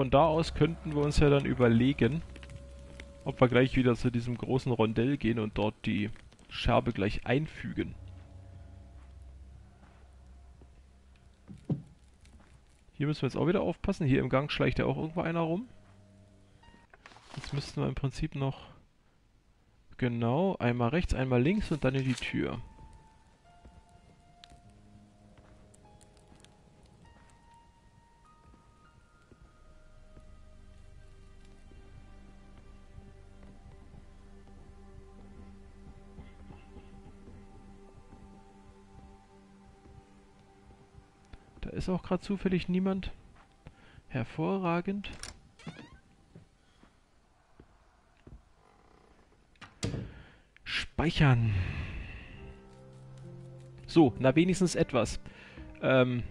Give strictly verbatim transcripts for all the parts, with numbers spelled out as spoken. von da aus könnten wir uns ja dann überlegen, ob wir gleich wieder zu diesem großen Rondell gehen und dort die Scherbe gleich einfügen. Hier müssen wir jetzt auch wieder aufpassen. Hier im Gang schleicht ja auch irgendwo einer rum. Jetzt müssten wir im Prinzip noch... Genau, einmal rechts, einmal links und dann in die Tür. Da ist auch gerade zufällig niemand. Hervorragend. Speichern. So, na wenigstens etwas. Ähm,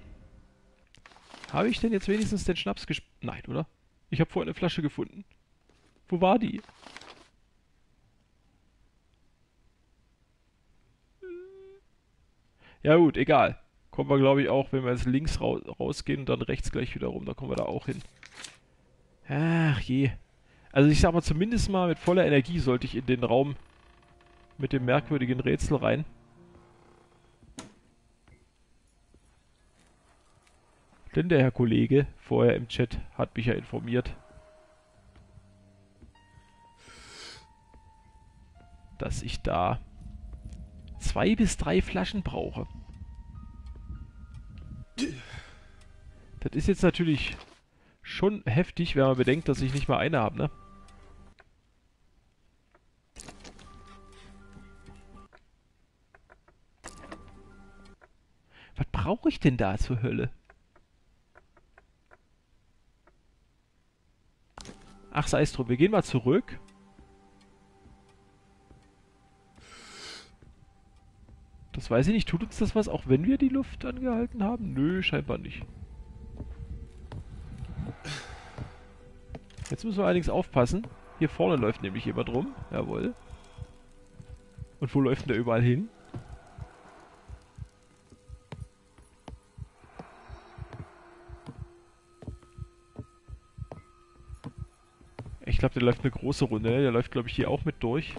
habe ich denn jetzt wenigstens den Schnaps gespeichert? Nein, oder? Ich habe vorhin eine Flasche gefunden. Wo war die? Ja gut, egal. Kommen wir, glaube ich, auch, wenn wir jetzt links raus rausgehen und dann rechts gleich wieder rum, dann kommen wir da auch hin. Ach je. Also ich sag mal, zumindest mal mit voller Energie sollte ich in den Raum... mit dem merkwürdigen Rätsel rein. Denn der Herr Kollege vorher im Chat hat mich ja informiert, dass ich da zwei bis drei Flaschen brauche. Das ist jetzt natürlich schon heftig, wenn man bedenkt, dass ich nicht mal eine habe, ne? Was brauche ich denn da zur Hölle? Ach, sei es drum. Wir gehen mal zurück. Das weiß ich nicht. Tut uns das was, auch wenn wir die Luft angehalten haben? Nö, scheinbar nicht. Jetzt müssen wir allerdings aufpassen. Hier vorne läuft nämlich jemand rum. Jawohl. Und wo läuft denn der überall hin? Ich glaube, der läuft eine große Runde. Der läuft, glaube ich, hier auch mit durch.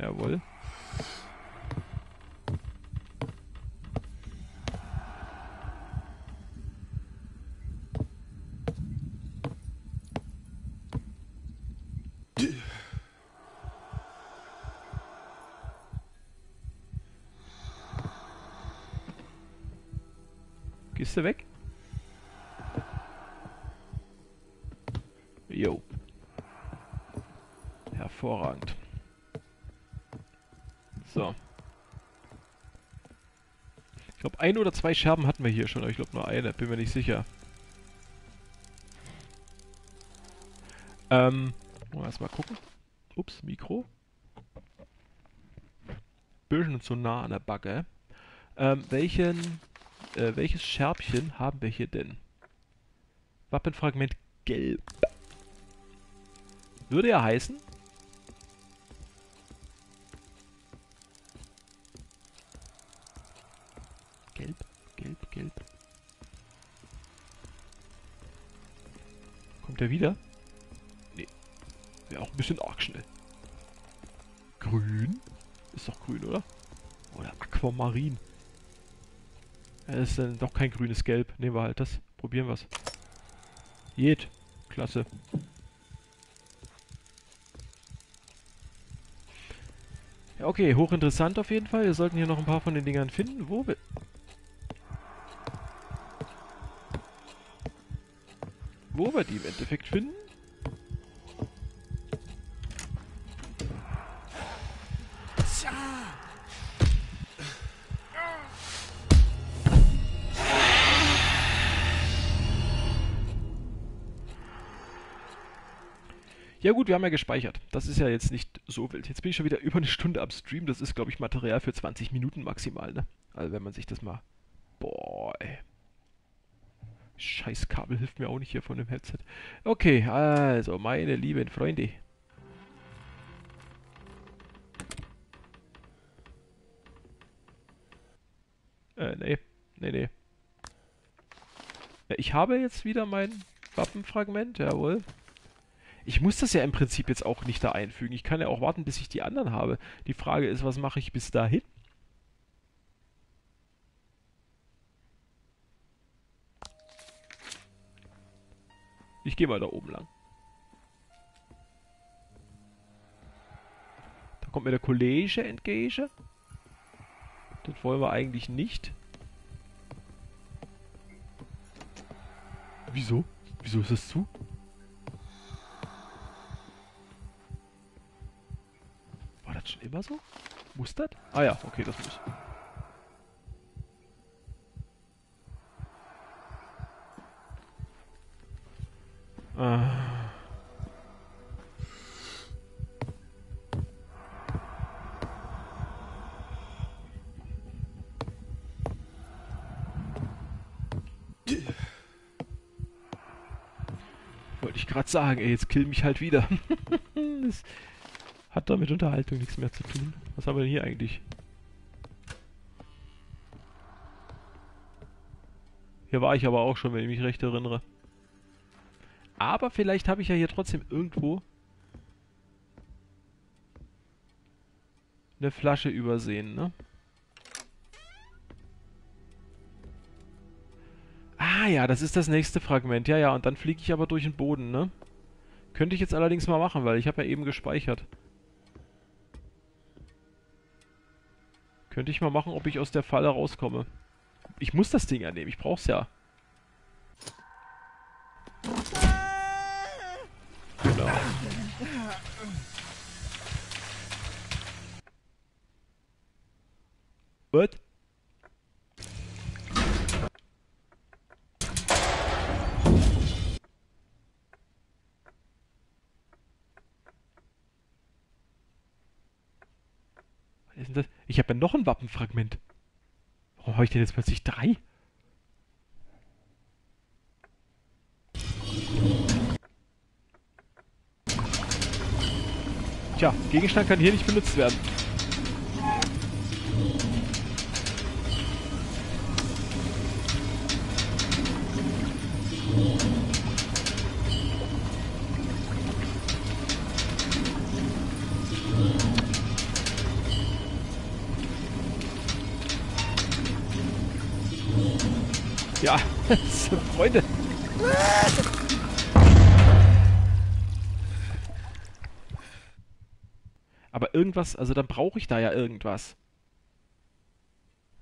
Jawohl. Gehst du weg? Jo. Hervorragend. So. Ich glaube, ein oder zwei Scherben hatten wir hier schon, aber ich glaube nur eine, bin mir nicht sicher. Ähm, erstmal gucken. Ups, Mikro. Bisschen zu nah an der Backe. Ähm, welchen, äh, welches Scherbchen haben wir hier denn? Wappenfragment gelb. Würde ja heißen, gelb, gelb, gelb. Kommt er wieder? Nee. Wäre auch ein bisschen arg schnell. Grün? Ist doch grün, oder? Oder Aquamarin. Das ist dann doch kein grünes Gelb. Nehmen wir halt das. Probieren wir's. Jed. Klasse. Ja, okay. Hochinteressant auf jeden Fall. Wir sollten hier noch ein paar von den Dingern finden. Wo will... Wo wir die im Endeffekt finden? Ja gut, wir haben ja gespeichert. Das ist ja jetzt nicht so wild. Jetzt bin ich schon wieder über eine Stunde am Stream. Das ist, glaube ich, Material für zwanzig Minuten maximal, ne? Also wenn man sich das mal... Boah, ey. Scheiß Kabel hilft mir auch nicht hier von dem Headset. Okay, also meine lieben Freunde. Äh, nee. Nee, nee. Ja, ich habe jetzt wieder mein Wappenfragment, jawohl. Ich muss das ja im Prinzip jetzt auch nicht da einfügen. Ich kann ja auch warten, bis ich die anderen habe. Die Frage ist, was mache ich bis dahin? Ich gehe mal da oben lang. Da kommt mir der Kollege entgegen. Das wollen wir eigentlich nicht. Wieso? Wieso ist das zu? War das schon immer so? Muss das? Ah ja, okay, das muss. Ah. Wollte ich gerade sagen, ey, jetzt kill mich halt wieder. Das hat doch mit Unterhaltung nichts mehr zu tun. Was haben wir denn hier eigentlich? Hier war ich aber auch schon, wenn ich mich recht erinnere. Aber vielleicht habe ich ja hier trotzdem irgendwo eine Flasche übersehen, ne? Ah ja, das ist das nächste Fragment. Ja, ja, und dann fliege ich aber durch den Boden, ne? Könnte ich jetzt allerdings mal machen, weil ich habe ja eben gespeichert. Könnte ich mal machen, ob ich aus der Falle rauskomme. Ich muss das Ding annehmen, ich brauch's ja. Genau. What? Was ist denn das? Ich habe ja noch ein Wappenfragment. Warum habe ich denn jetzt plötzlich drei? Tja, Gegenstand kann hier nicht benutzt werden. Ja, Freunde. Aber irgendwas, also dann brauche ich da ja irgendwas.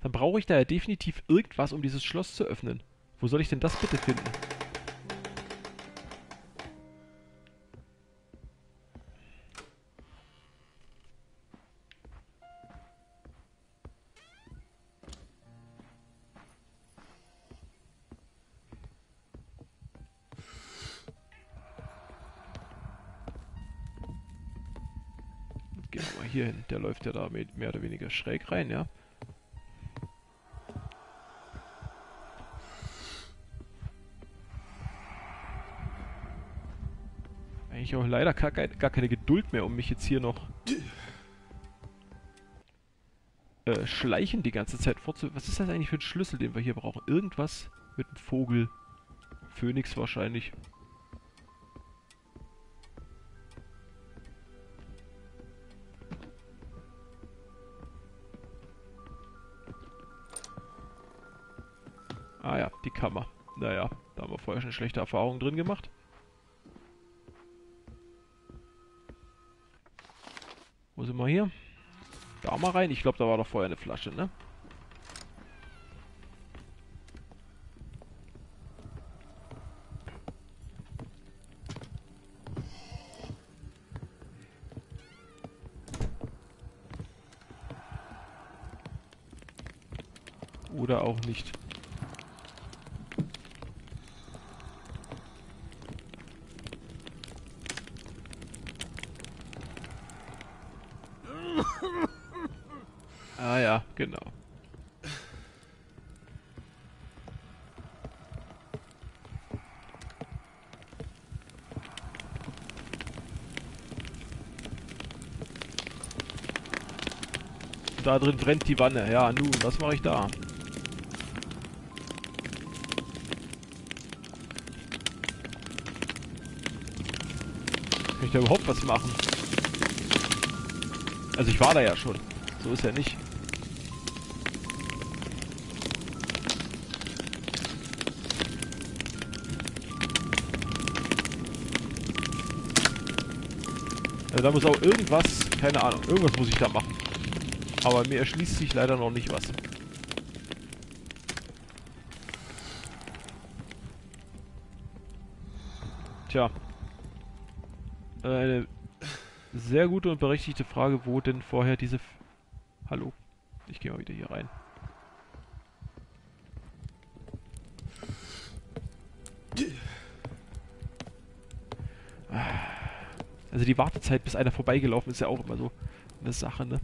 Dann brauche ich da ja definitiv irgendwas, um dieses Schloss zu öffnen. Wo soll ich denn das bitte finden? Hier hin, der läuft ja da mehr oder weniger schräg rein, ja. Eigentlich auch leider gar keine Geduld mehr, um mich jetzt hier noch äh, schleichen die ganze Zeit fortzu... Was ist das eigentlich für ein Schlüssel, den wir hier brauchen? Irgendwas mit einem Vogel. Phönix wahrscheinlich. Ah ja, die Kammer. Naja, da haben wir vorher schon schlechte Erfahrungen drin gemacht. Wo sind wir hier? Da mal rein. Ich glaube, da war doch vorher eine Flasche, ne? Oder auch nicht. Ah ja, genau. Da drin brennt die Wanne. Ja, nun, was mache ich da? Kann ich da überhaupt was machen? Also ich war da ja schon. So ist ja nicht. Also da muss auch irgendwas, keine Ahnung, irgendwas muss ich da machen. Aber mir erschließt sich leider noch nicht was. Tja. Eine sehr gute und berechtigte Frage, wo denn vorher diese... F Hallo. Ich gehe mal wieder hier rein. Also die Wartezeit, bis einer vorbeigelaufen ist, ja auch immer so eine Sache, ne?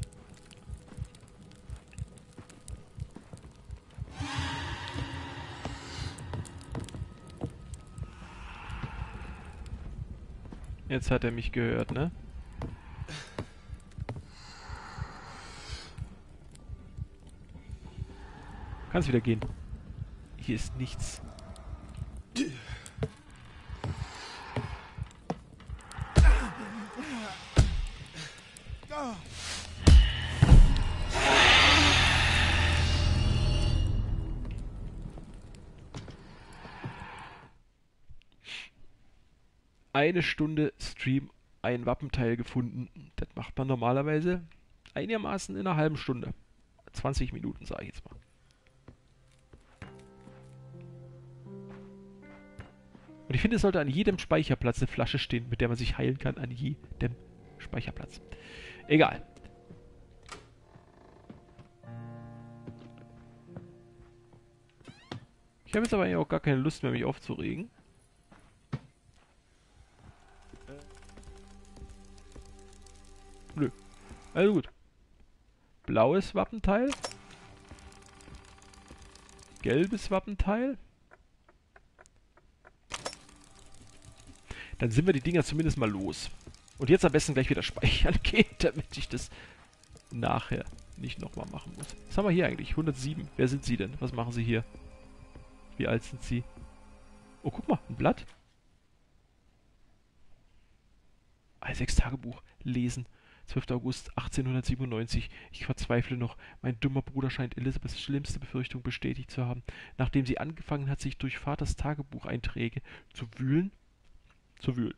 Jetzt hat er mich gehört, ne? Kann's wieder gehen. Hier ist nichts. Eine Stunde Stream, ein Wappenteil gefunden. Das macht man normalerweise einigermaßen in einer halben Stunde. zwanzig Minuten, sage ich jetzt mal. Und ich finde, es sollte an jedem Speicherplatz eine Flasche stehen, mit der man sich heilen kann. An jedem Speicherplatz. Egal. Ich habe jetzt aber auch gar keine Lust mehr, mich aufzuregen. Nö. Also gut. Blaues Wappenteil. Gelbes Wappenteil. Dann sind wir die Dinger zumindest mal los. Und jetzt am besten gleich wieder speichern gehen, damit ich das nachher nicht nochmal machen muss. Was haben wir hier eigentlich? hundertsieben. Wer sind Sie denn? Was machen Sie hier? Wie alt sind Sie? Oh, guck mal. Ein Blatt. Sechstagebuch lesen. zwölfter August achtzehnhundertsiebenundneunzig. Ich verzweifle noch. Mein dummer Bruder scheint Elisabeths schlimmste Befürchtung bestätigt zu haben, nachdem sie angefangen hat, sich durch Vaters Tagebucheinträge zu wühlen. Zu wühlen.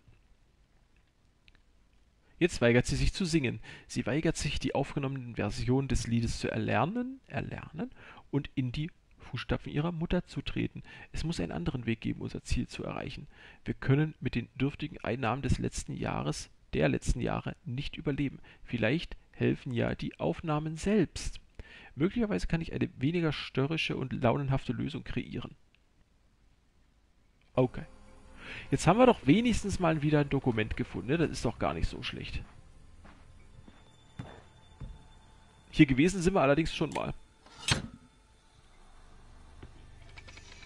Jetzt weigert sie sich zu singen. Sie weigert sich, die aufgenommenen Versionen des Liedes zu erlernen, erlernen und in die Fußstapfen ihrer Mutter zu treten. Es muss einen anderen Weg geben, unser Ziel zu erreichen. Wir können mit den dürftigen Einnahmen des letzten Jahres der letzten Jahre nicht überleben. Vielleicht helfen ja die Aufnahmen selbst. Möglicherweise kann ich eine weniger störrische und launenhafte Lösung kreieren. Okay. Jetzt haben wir doch wenigstens mal wieder ein Dokument gefunden, ne? Das ist doch gar nicht so schlecht. Hier gewesen sind wir allerdings schon mal.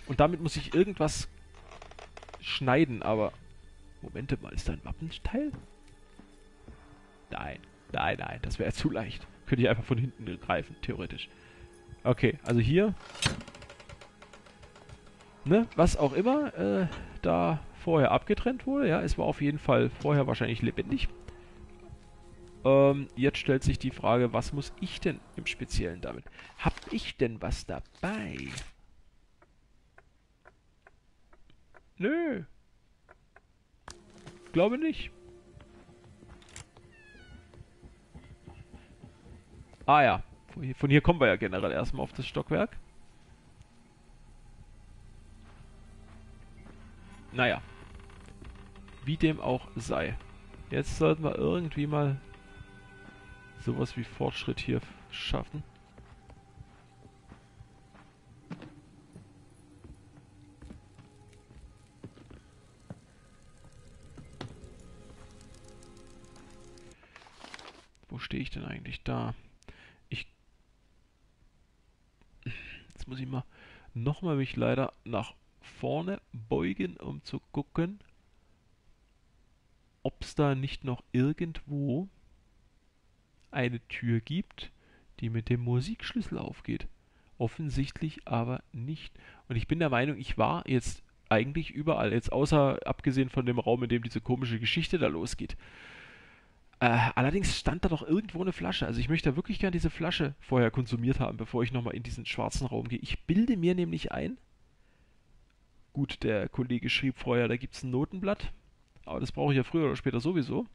Und damit muss ich irgendwas schneiden, aber... Moment mal, ist da ein Wappenteil? Nein, nein, nein, das wäre zu leicht. Könnte ich einfach von hinten greifen, theoretisch. Okay, also hier. Ne, was auch immer äh, da vorher abgetrennt wurde. Ja, es war auf jeden Fall vorher wahrscheinlich lebendig. Ähm, jetzt stellt sich die Frage, was muss ich denn im Speziellen damit? Hab ich denn was dabei? Nö. Glaube nicht. Ah ja, von hier, von hier kommen wir ja generell erstmal auf das Stockwerk. Naja, wie dem auch sei. Jetzt sollten wir irgendwie mal sowas wie Fortschritt hier schaffen. Wo stehe ich denn eigentlich da? Ich... Jetzt muss ich mal... Nochmal mich leider nach vorne beugen, um zu gucken, ob es da nicht noch irgendwo eine Tür gibt, die mit dem Musikschlüssel aufgeht. Offensichtlich aber nicht. Und ich bin der Meinung, ich war jetzt eigentlich überall, jetzt außer abgesehen von dem Raum, in dem diese komische Geschichte da losgeht. Äh, allerdings stand da doch irgendwo eine Flasche. Also ich möchte da wirklich gern diese Flasche vorher konsumiert haben, bevor ich nochmal in diesen schwarzen Raum gehe. Ich bilde mir nämlich ein, gut, der Kollege schrieb vorher, da gibt es ein Notenblatt, aber das brauche ich ja früher oder später sowieso.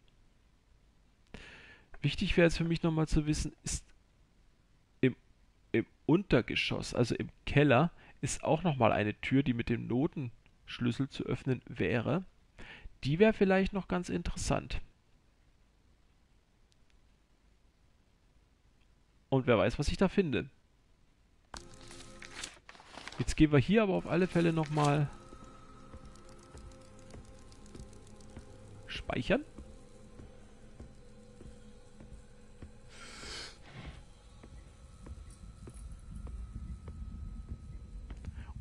Wichtig wäre jetzt für mich nochmal zu wissen, ist im, im Untergeschoss, also im Keller, ist auch nochmal eine Tür, die mit dem Notenschlüssel zu öffnen wäre. Die wäre vielleicht noch ganz interessant. Und wer weiß, was ich da finde. Jetzt gehen wir hier aber auf alle Fälle nochmal speichern.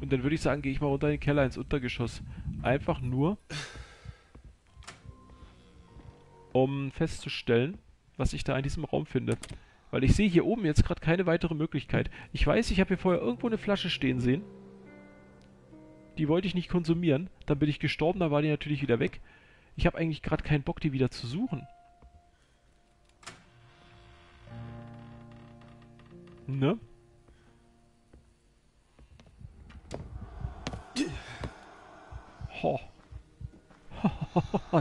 Und dann würde ich sagen, gehe ich mal runter in den Keller, ins Untergeschoss. Einfach nur, um festzustellen, was ich da in diesem Raum finde. Weil ich sehe hier oben jetzt gerade keine weitere Möglichkeit. Ich weiß, ich habe hier vorher irgendwo eine Flasche stehen sehen. Die wollte ich nicht konsumieren. Dann bin ich gestorben, da war die natürlich wieder weg. Ich habe eigentlich gerade keinen Bock, die wieder zu suchen. Ne? Ho.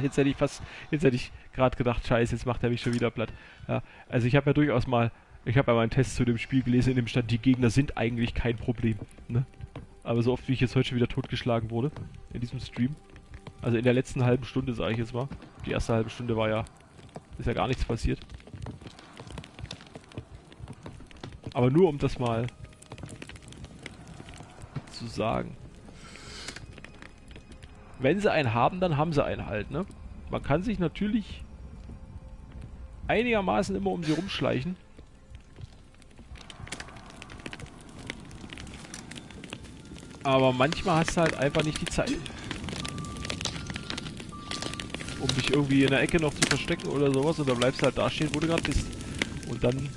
Jetzt hätte ich fast, jetzt hätte ich gerade gedacht, scheiße, jetzt macht er mich schon wieder platt. Ja, also ich habe ja durchaus mal, ich habe ja mal einen Test zu dem Spiel gelesen, in dem stand, die Gegner sind eigentlich kein Problem. Ne? Aber so oft, wie ich jetzt heute schon wieder totgeschlagen wurde, in diesem Stream, also in der letzten halben Stunde, sage ich jetzt mal, die erste halbe Stunde war ja, ist ja gar nichts passiert. Aber nur um das mal zu sagen. Wenn sie einen haben, dann haben sie einen halt, ne? Man kann sich natürlich einigermaßen immer um sie rumschleichen. Aber manchmal hast du halt einfach nicht die Zeit. Um dich irgendwie in der Ecke noch zu verstecken oder sowas. Und dann bleibst du halt da stehen, wo du gerade bist. Und dann,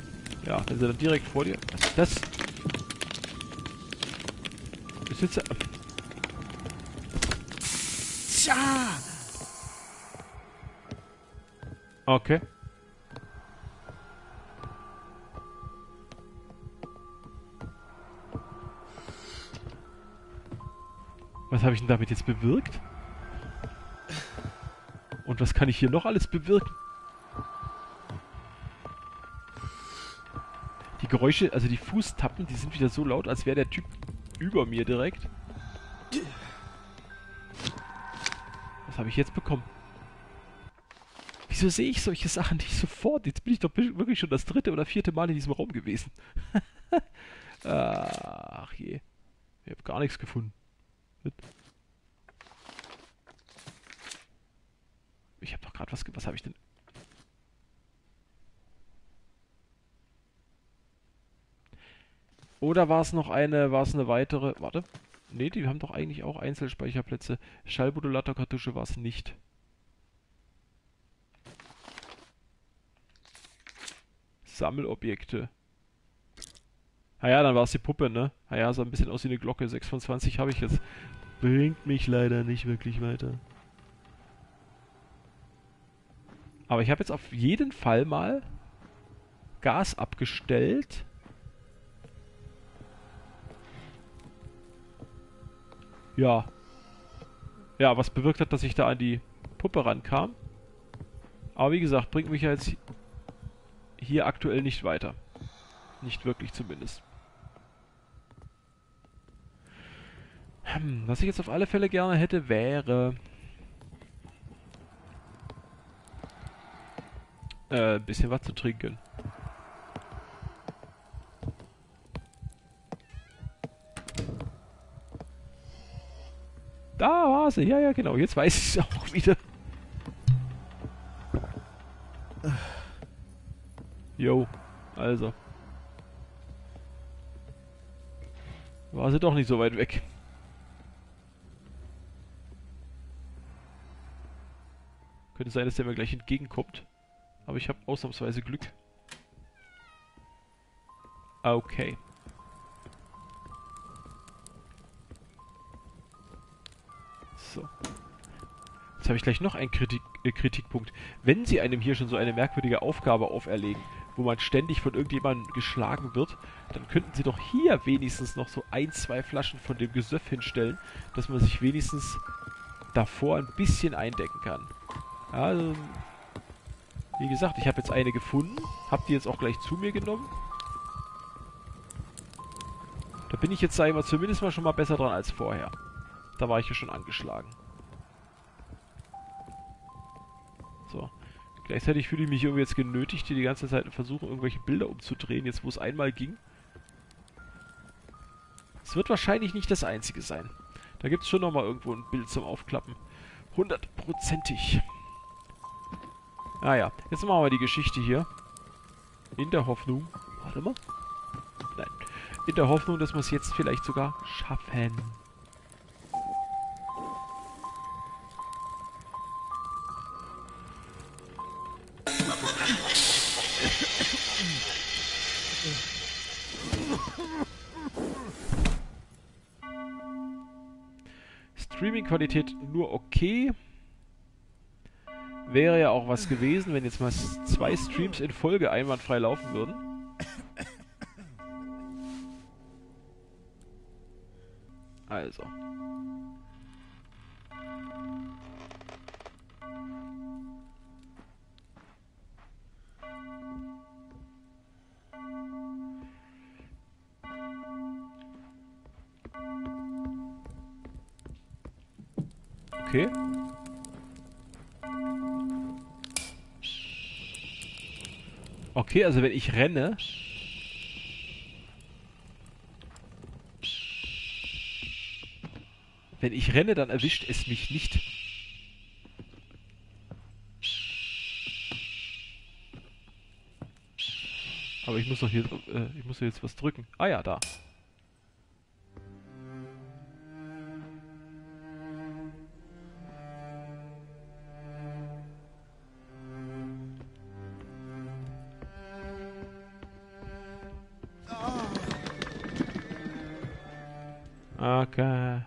ja, wenn sie dann direkt vor dir... Das... Ist jetzt... Okay. Was habe ich denn damit jetzt bewirkt? Und was kann ich hier noch alles bewirken? Die Geräusche, also die Fußtappen, die sind wieder so laut, als wäre der Typ über mir direkt. Was habe ich jetzt bekommen? Wieso sehe ich solche Sachen nicht sofort? Jetzt bin ich doch wirklich schon das dritte oder vierte Mal in diesem Raum gewesen. Ach je. Ich habe gar nichts gefunden. Ich habe doch gerade was... Was habe ich denn... Oder war es noch eine... War es eine weitere... Warte... Ne, die haben doch eigentlich auch Einzelspeicherplätze. Schallmodulatorkartusche war es nicht. Sammelobjekte. Naja, dann war es die Puppe, ne? Naja, sah ein bisschen aus wie eine Glocke. sechs von zwanzig habe ich jetzt. Bringt mich leider nicht wirklich weiter. Aber ich habe jetzt auf jeden Fall mal Gas abgestellt. Ja. Ja, was bewirkt hat, dass ich da an die Puppe rankam. Aber wie gesagt, bringt mich ja jetzt hier aktuell nicht weiter. Nicht wirklich zumindest. Hm, was ich jetzt auf alle Fälle gerne hätte, wäre... Äh, ein bisschen was zu trinken. Da war sie. Ja, ja, genau. Jetzt weiß ich es auch wieder. Jo, also. War sie doch nicht so weit weg. Könnte sein, dass der mir gleich entgegenkommt. Aber ich habe ausnahmsweise Glück. Okay. So. Jetzt habe ich gleich noch einen Kritik, äh, Kritikpunkt. Wenn sie einem hier schon so eine merkwürdige Aufgabe auferlegen, wo man ständig von irgendjemandem geschlagen wird, dann könnten sie doch hier wenigstens noch so ein, zwei Flaschen von dem Gesöff hinstellen, dass man sich wenigstens davor ein bisschen eindecken kann. Also, wie gesagt, ich habe jetzt eine gefunden, habe die jetzt auch gleich zu mir genommen. Da bin ich jetzt, sag ich mal, zumindest mal schon mal besser dran als vorher. Da war ich ja schon angeschlagen. So. Gleichzeitig fühle ich mich irgendwie jetzt genötigt, die die ganze Zeit versuchen, irgendwelche Bilder umzudrehen, jetzt wo es einmal ging. Es wird wahrscheinlich nicht das einzige sein. Da gibt es schon nochmal irgendwo ein Bild zum Aufklappen. Hundertprozentig. Naja, jetzt machen wir die Geschichte hier. In der Hoffnung... Warte mal. Nein. In der Hoffnung, dass wir es jetzt vielleicht sogar schaffen. Streaming-Qualität nur okay. Wäre ja auch was gewesen, wenn jetzt mal zwei Streams in Folge einwandfrei laufen würden. Also. Okay. Okay, also wenn ich renne... Wenn ich renne, dann erwischt es mich nicht. Aber ich muss doch hier... Äh, ich muss jetzt was drücken. Ah ja, da. Okay.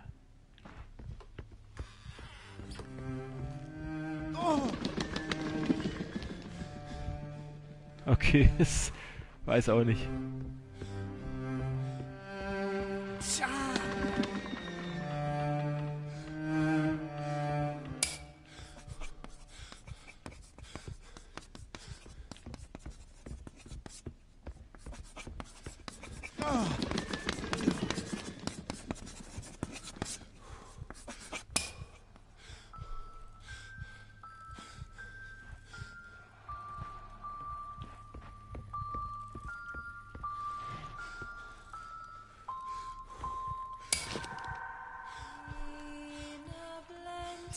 Okay, ich weiß auch nicht.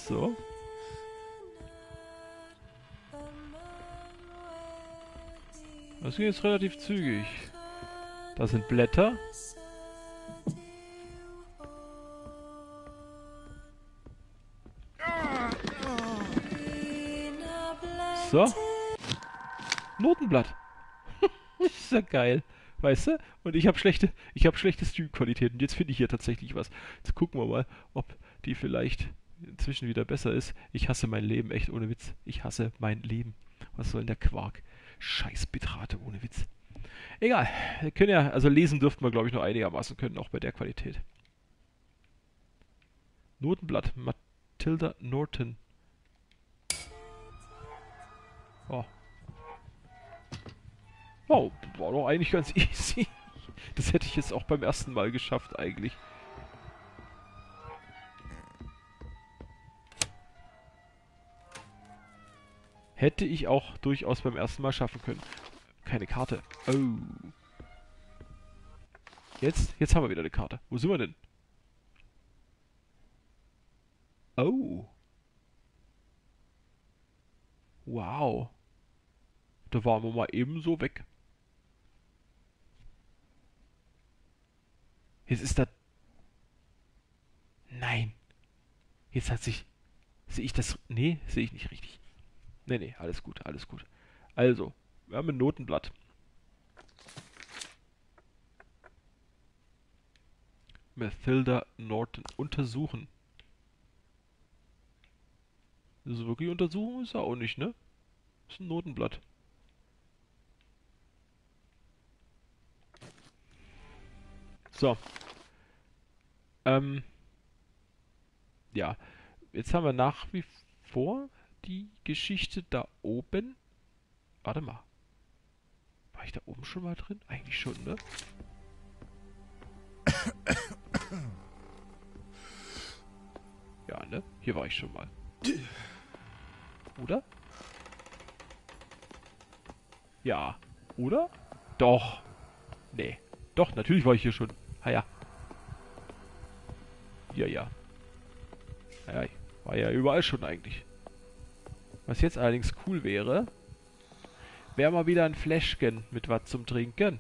So. Das ging jetzt relativ zügig. Da sind Blätter. So. Notenblatt. Das ist ja geil. Weißt du? Und ich habe schlechte, ich habe schlechte Stream-Qualität. Und jetzt finde ich hier tatsächlich was. Jetzt gucken wir mal, ob die vielleicht... inzwischen wieder besser ist. Ich hasse mein Leben, echt ohne Witz. Ich hasse mein Leben. Was soll denn der Quark? Scheiß Bitrate, ohne Witz. Egal, wir können ja, also lesen dürften wir, glaube ich, noch einigermaßen können, auch bei der Qualität. Notenblatt, Matilda Norton. Oh. Wow, war doch eigentlich ganz easy. Das hätte ich jetzt auch beim ersten Mal geschafft, eigentlich. Hätte ich auch durchaus beim ersten Mal schaffen können. Keine Karte. Oh. Jetzt, jetzt haben wir wieder eine Karte. Wo sind wir denn? Oh. Wow. Da waren wir mal eben so weg. Jetzt ist da... Nein. Jetzt hat sich... Sehe ich das... Nee, sehe ich nicht richtig. Nee, nee, alles gut, alles gut. Also, wir haben ein Notenblatt. Matilda Norton. Untersuchen. Ist es wirklich Untersuchung? Ist ja auch nicht, ne? Ist ein Notenblatt. So. Ähm. Ja. Jetzt haben wir nach wie vor die Geschichte da oben. Warte mal. War ich da oben schon mal drin? Eigentlich schon, ne? Ja, ne? Hier war ich schon mal. Oder? Ja. Oder? Doch. Nee. Doch, natürlich war ich hier schon. Ha ja. Ja, ja. Ja, ja. War ja überall schon eigentlich. Was jetzt allerdings cool wäre, wäre mal wieder ein Fläschchen mit was zum Trinken.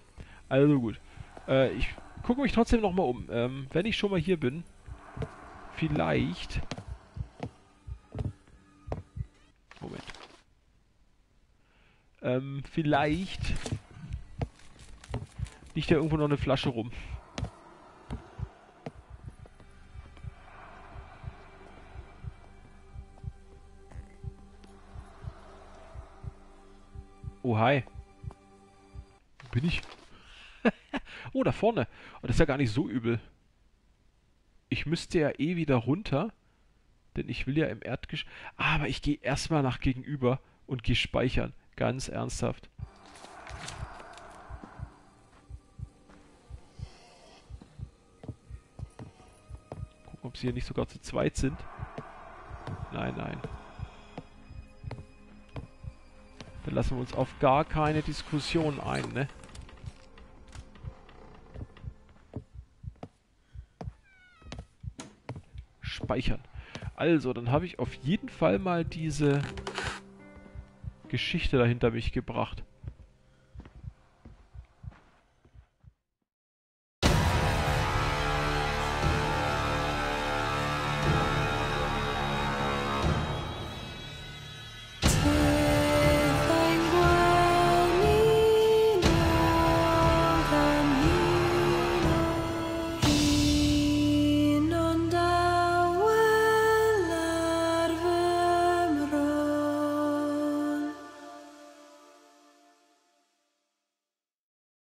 Also gut. Äh, ich gucke mich trotzdem nochmal um. Ähm, wenn ich schon mal hier bin, vielleicht... Moment. Ähm, vielleicht... liegt ja irgendwo noch eine Flasche rum. Oh, hi. Wo bin ich? Oh, da vorne. Und oh, das ist ja gar nicht so übel. Ich müsste ja eh wieder runter. Denn ich will ja im Erdgesch... Ah, aber ich gehe erstmal nach gegenüber und gehe speichern. Ganz ernsthaft. Gucken, ob sie hier nicht sogar zu zweit sind. Nein, nein. Dann lassen wir uns auf gar keine Diskussion ein, ne? Speichern. Also, dann habe ich auf jeden Fall mal diese Geschichte dahinter mich gebracht.